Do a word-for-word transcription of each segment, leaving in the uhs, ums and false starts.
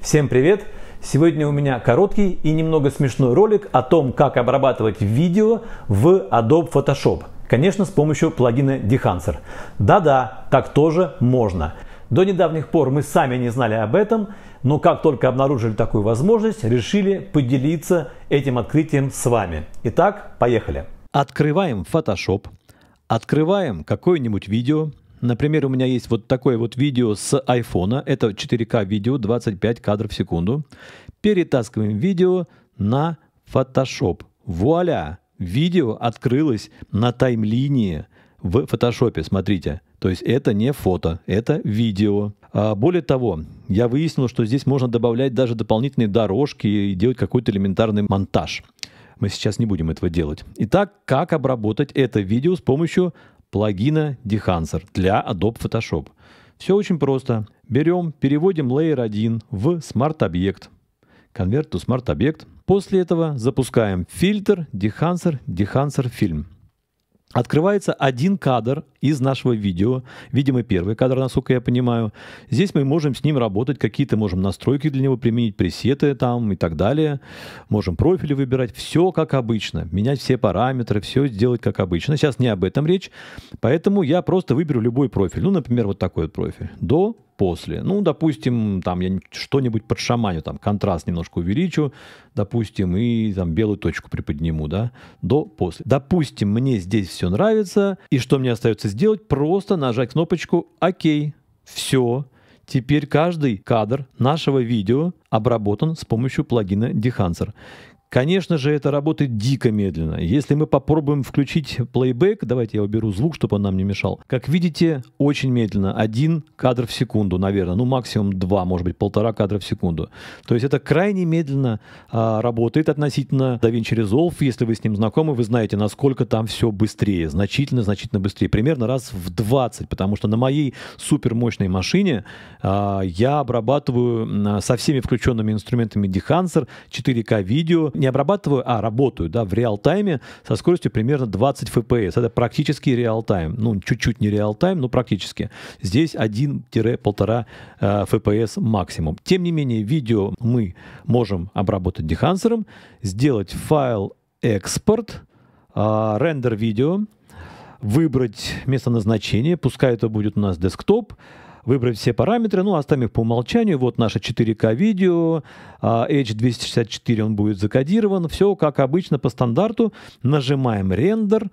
Всем привет! Сегодня у меня короткий и немного смешной ролик о том, как обрабатывать видео в Adobe Photoshop. Конечно, с помощью плагина Dehancer. Да-да, так тоже можно. До недавних пор мы сами не знали об этом, но как только обнаружили такую возможность, решили поделиться этим открытием с вами. Итак, поехали. Открываем Photoshop, открываем какое-нибудь видео. Например, у меня есть вот такое вот видео с айфона, это четыре ка видео, двадцать пять кадров в секунду. Перетаскиваем видео на Photoshop. Вуаля! Видео открылось на тайм-линии в Photoshop, смотрите. То есть это не фото, это видео. А более того, я выяснил, что здесь можно добавлять даже дополнительные дорожки и делать какой-то элементарный монтаж. Мы сейчас не будем этого делать. Итак, как обработать это видео с помощью плагина Dehancer для Adobe Photoshop? Все очень просто. Берем, переводим лейер один в смарт-объект. Convert to смарт-объект. После этого запускаем фильтр Dehancer, Dehancer Film. Открывается один кадр из нашего видео, видимо, первый кадр, насколько я понимаю. Здесь мы можем с ним работать, какие-то можем настройки для него применить, пресеты там и так далее. Можем профили выбирать, все как обычно, менять все параметры, все сделать как обычно. Сейчас не об этом речь, поэтому я просто выберу любой профиль. Ну, например, вот такой вот профиль. До, после. Ну, допустим, там я что-нибудь подшаманю, там контраст немножко увеличу, допустим, и там белую точку приподниму, да, до, после. Допустим, мне здесь все нравится, и что мне остается сделать? Просто нажать кнопочку «Ок». Все. Теперь каждый кадр нашего видео обработан с помощью плагина Dehancer. Конечно же, это работает дико медленно. Если мы попробуем включить плейбэк, давайте я уберу звук, чтобы он нам не мешал. Как видите, очень медленно. Один кадр в секунду, наверное. Ну, максимум два, может быть, полтора кадра в секунду. То есть это крайне медленно а, работает относительно DaVinci Resolve. Если вы с ним знакомы, вы знаете, насколько там все быстрее. Значительно, значительно быстрее. Примерно раз в двадцать, потому что на моей супермощной машине а, я обрабатываю а, со всеми включенными инструментами Dehancer четыре ка видео. Не обрабатываю, а работаю, да, в реал-тайме со скоростью примерно двадцать эф пи эс. Это практически реал-тайм. Ну, чуть-чуть не реал-тайм, но практически. Здесь один-полтора э, эф пи эс максимум. Тем не менее, видео мы можем обработать Dehancer, сделать файл экспорт, э, рендер видео, выбрать место назначения, пускай это будет у нас десктоп, выбрать все параметры, ну, оставим их по умолчанию. Вот наше четыре ка видео, эйч двести шестьдесят четыре он будет закодирован. Все как обычно по стандарту. Нажимаем рендер.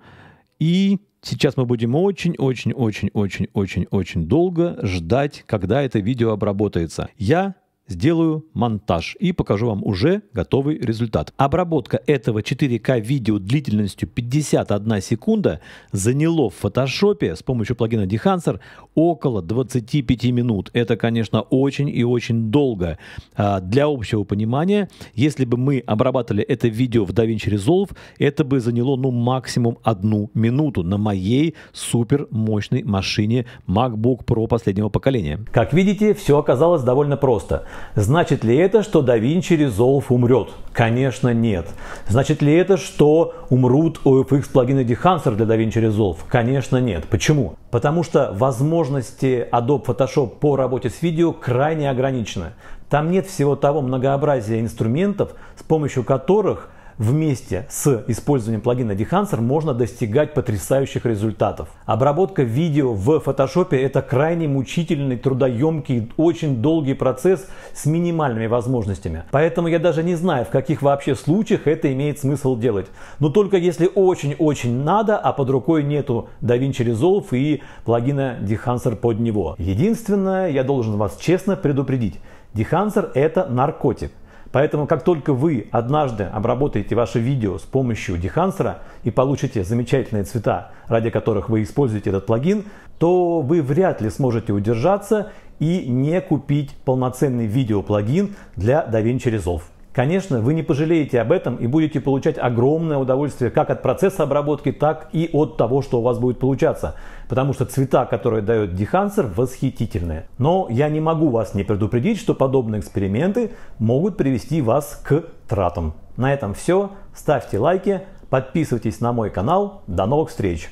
И сейчас мы будем очень-очень-очень-очень-очень-очень долго ждать, когда это видео обработается. Я сделаю монтаж и покажу вам уже готовый результат. Обработка этого четыре ка видео длительностью пятьдесят одна секунда заняло в Photoshop с помощью плагина Dehancer около двадцати пяти минут. Это, конечно, очень и очень долго. Для общего понимания, если бы мы обрабатывали это видео в DaVinci Resolve, это бы заняло, ну, максимум одну минуту на моей супер мощной машине MacBook Pro последнего поколения. Как видите, все оказалось довольно просто. Значит ли это, что DaVinci Resolve умрет? Конечно, нет. Значит ли это, что умрут о эф икс плагины Dehancer для DaVinci Resolve? Конечно, нет. Почему? Потому что возможности Adobe Photoshop по работе с видео крайне ограничены. Там нет всего того многообразия инструментов, с помощью которых вместе с использованием плагина Dehancer можно достигать потрясающих результатов. Обработка видео в Photoshop — это крайне мучительный, трудоемкий, очень долгий процесс с минимальными возможностями. Поэтому я даже не знаю, в каких вообще случаях это имеет смысл делать. Но только если очень-очень надо, а под рукой нету DaVinci Resolve и плагина Dehancer под него. Единственное, я должен вас честно предупредить, Dehancer — это наркотик. Поэтому, как только вы однажды обработаете ваше видео с помощью Dehancer и получите замечательные цвета, ради которых вы используете этот плагин, то вы вряд ли сможете удержаться и не купить полноценный видеоплагин для DaVinci Resolve. Конечно, вы не пожалеете об этом и будете получать огромное удовольствие как от процесса обработки, так и от того, что у вас будет получаться. Потому что цвета, которые дает Dehancer, восхитительные. Но я не могу вас не предупредить, что подобные эксперименты могут привести вас к тратам. На этом все. Ставьте лайки, подписывайтесь на мой канал. До новых встреч!